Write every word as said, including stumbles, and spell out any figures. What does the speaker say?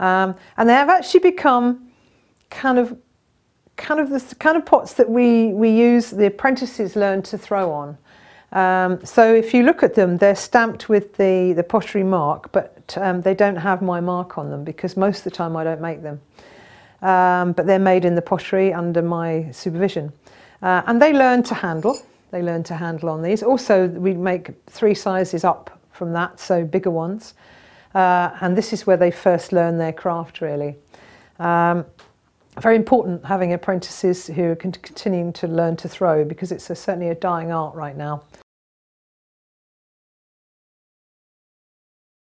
Um, and they have actually become kind of kind of the kind of pots that we, we use, the apprentices learn to throw on. Um, so if you look at them, they're stamped with the, the pottery mark, but um, they don't have my mark on them because most of the time I don't make them. Um, but they're made in the pottery under my supervision. Uh, and they learn to handle. They learn to handle on these. Also, we make three sizes up from that, so bigger ones. Uh, and this is where they first learn their craft, really. Um, very important having apprentices who are continuing to learn to throw, because it's a, certainly a dying art right now.